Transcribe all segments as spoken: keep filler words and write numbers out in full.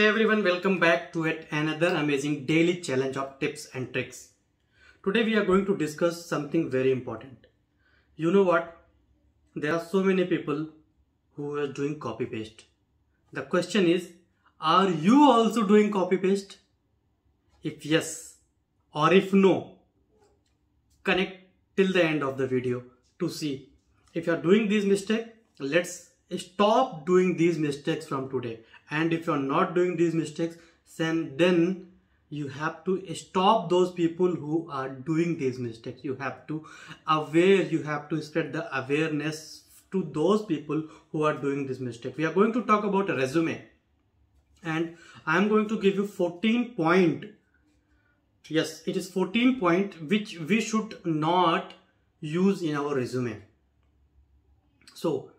Hey everyone, welcome back to yet another amazing daily challenge of tips and tricks. Today we are going to discuss something very important. You know what? There are so many people who are doing copy paste. The question is, are you also doing copy paste? If yes or if no, connect till the end of the video to see. If you are doing these mistakes, let's stop doing these mistakes from today. And if you are not doing these mistakes, then, then you have to stop those people who are doing these mistakes. You have to aware, you have to spread the awareness to those people who are doing this mistake. We are going to talk about a resume. And I am going to give you fourteen point. Yes, it is fourteen point which we should not use in our resume. So,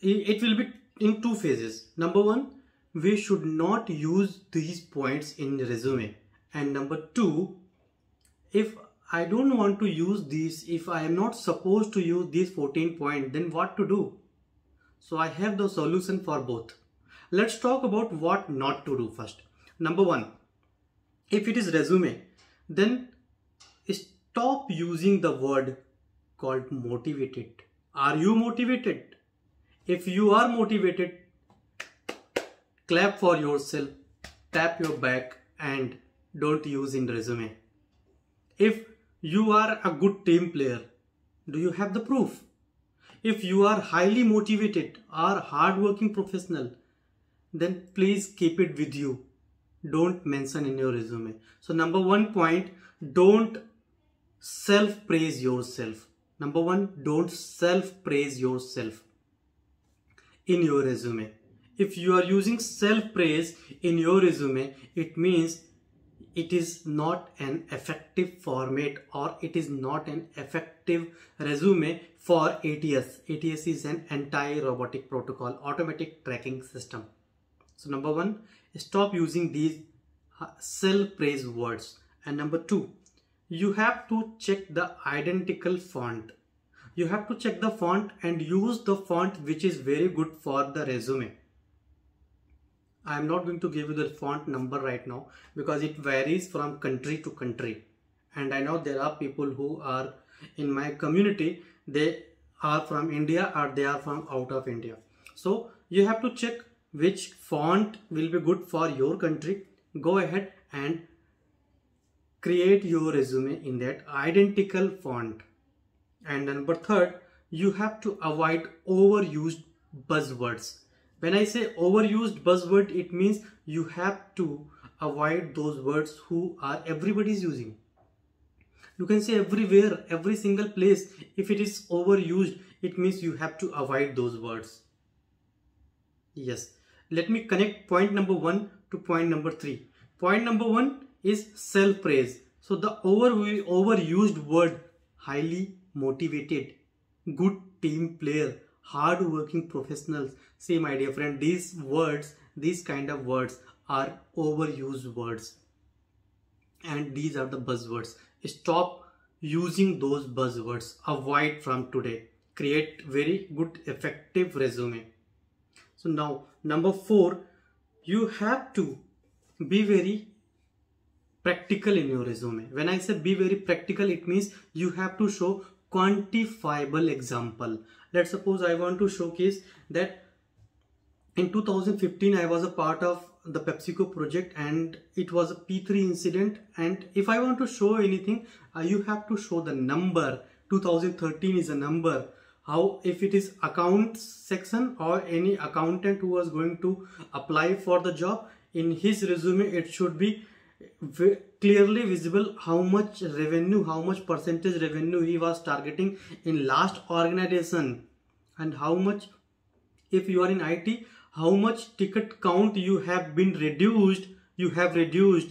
it will be in two phases. Number one, we should not use these points in the resume. And number two, if I don't want to use these, if I am not supposed to use these fourteen points, then what to do? So I have the solution for both. Let's talk about what not to do first. Number one, if it is resume, then stop using the word called motivated. Are you motivated? If you are motivated, clap for yourself, tap your back, and don't use in resume. If you are a good team player, do you have the proof? If you are highly motivated or hardworking professional, then please keep it with you. Don't mention in your resume. So number one point, don't self-praise yourself. Number one, don't self-praise yourself in your resume. If you are using self-praise in your resume, it means it is not an effective format or it is not an effective resume for A T S. A T S is an anti-robotic protocol, automatic tracking system. So number one, stop using these self-praise words. And number two, you have to check the identical font. You have to check the font and use the font which is very good for the resume. I am not going to give you the font number right now because it varies from country to country. And I know there are people who are in my community, they are from India or they are from out of India. So you have to check which font will be good for your country. Go ahead and create your resume in that identical font. And number third, you have to avoid overused buzzwords. When I say overused buzzword, it means you have to avoid those words who are everybody's using. You can say everywhere, every single place. If it is overused, it means you have to avoid those words. Yes. Let me connect point number one to point number three. Point number one is self-praise. So the over overused word, highly motivated, good team player, hard-working professionals. See my dear friend, these words, these kind of words are overused words. And these are the buzzwords. Stop using those buzzwords. Avoid from today. Create very good, effective resume. So now, number four, you have to be very practical in your resume. When I say be very practical, it means you have to show quantifiable example. Let's suppose I want to showcase that in two thousand fifteen I was a part of the PepsiCo project and it was a P three incident, and if I want to show anything, uh, you have to show the number. Two thousand thirteen is a number. How if it is accounts section or any accountant who was going to apply for the job, in his resume it should be clearly visible how much revenue, how much percentage revenue he was targeting in last organization, and how much, if you are in I T, how much ticket count you have been reduced, you have reduced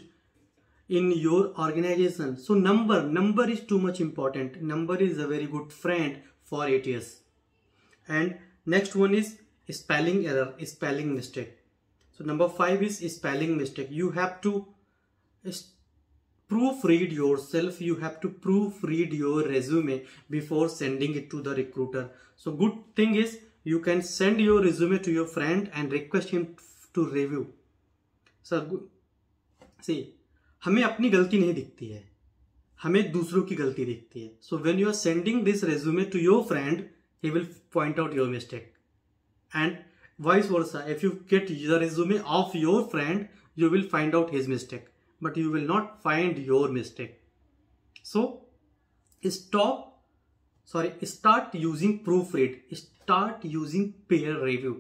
in your organization. So number, number is too much important. Number is a very good friend for A T S. And next one is spelling error, spelling mistake. So number five is spelling mistake. You have to proofread yourself. You have to proofread your resume before sending it to the recruiter. So good thing is you can send your resume to your friend and request him to review. Sir see हमें अपनी गलती नहीं दिखती है, हमें दूसरों की गलती दिखती है. So when you are sending this resume to your friend he will point out your mistake, and vice versa. If you get the resume of your friend, you will find out his mistake, but you will not find your mistake. So stop sorry start using proofread, start using peer review.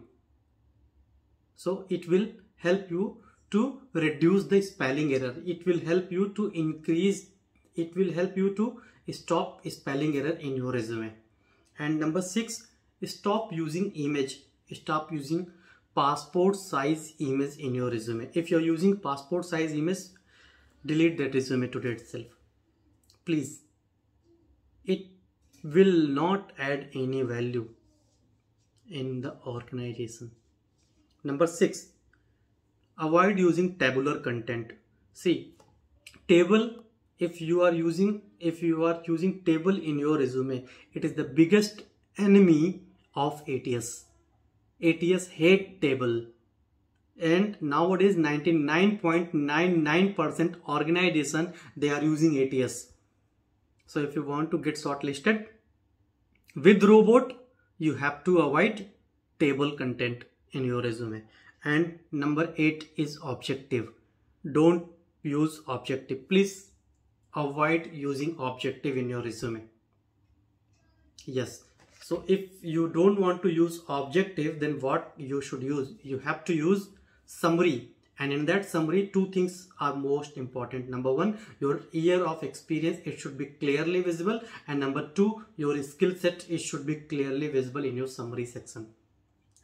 So it will help you to reduce the spelling error, it will help you to increase it will help you to stop spelling error in your resume. And number six, stop using image. Stop using passport size image in your resume. If you are using passport size image, delete that resume today itself. Please, it will not add any value in the organization. Number six, avoid using tabular content. See, table. If you are using if you are using table in your resume, it is the biggest enemy of A T S. A T S hate table, and nowadays ninety-nine point nine nine percent organization they are using A T S. So if you want to get shortlisted with robot, you have to avoid table content in your resume. And number eight is objective. Don't use objective, please. Avoid using objective in your resume. Yes, so if you don't want to use objective, then what you should use, you have to use summary, and in that summary two things are most important. Number one, your year of experience, it should be clearly visible, and number two, your skill set, it should be clearly visible in your summary section.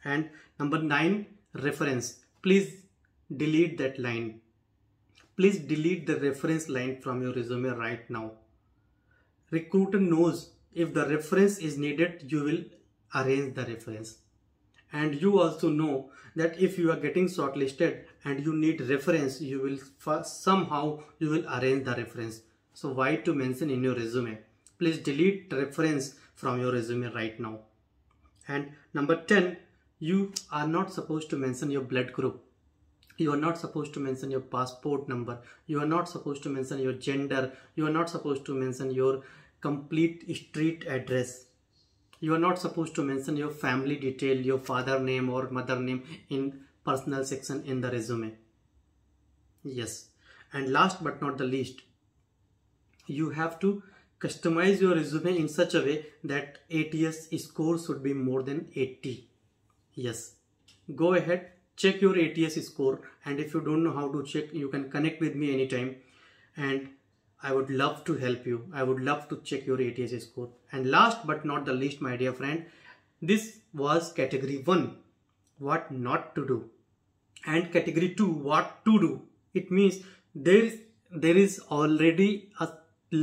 And number nine, reference. Please delete that line. Please delete the reference line from your resume right now. Recruiter knows if the reference is needed, you will arrange the reference. And you also know that if you are getting shortlisted and you need reference, you will first, somehow you will arrange the reference. So why to mention in your resume? Please delete reference from your resume right now. And number ten, you are not supposed to mention your blood group. You are not supposed to mention your passport number. You are not supposed to mention your gender. You are not supposed to mention your complete street address. You are not supposed to mention your family detail, your father name or mother name in personal section in the resume. Yes. And last but not the least, you have to customize your resume in such a way that A T S score should be more than eighty. Yes. Go ahead. Check your A T S score, and if you don't know how to check, you can connect with me anytime, and I would love to help you. I would love to check your A T S score. And last but not the least, my dear friend, this was category one, what not to do, and category two, what to do. It means there is there is already a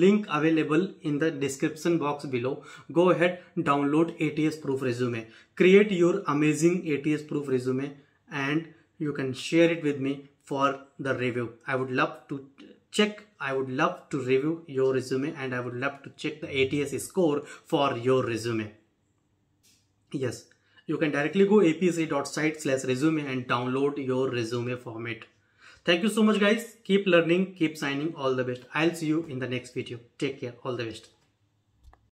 link available in the description box below. Go ahead, download A T S proof resume, create your amazing A T S proof resume, and you can share it with me for the review. I would love to check, I would love to review your resume, and I would love to check the A T S score for your resume. Yes, you can directly go a p s r i dot site slash resume and download your resume format. Thank you so much guys. Keep learning, keep signing. All the best. I'll see you in the next video. Take care. All the best.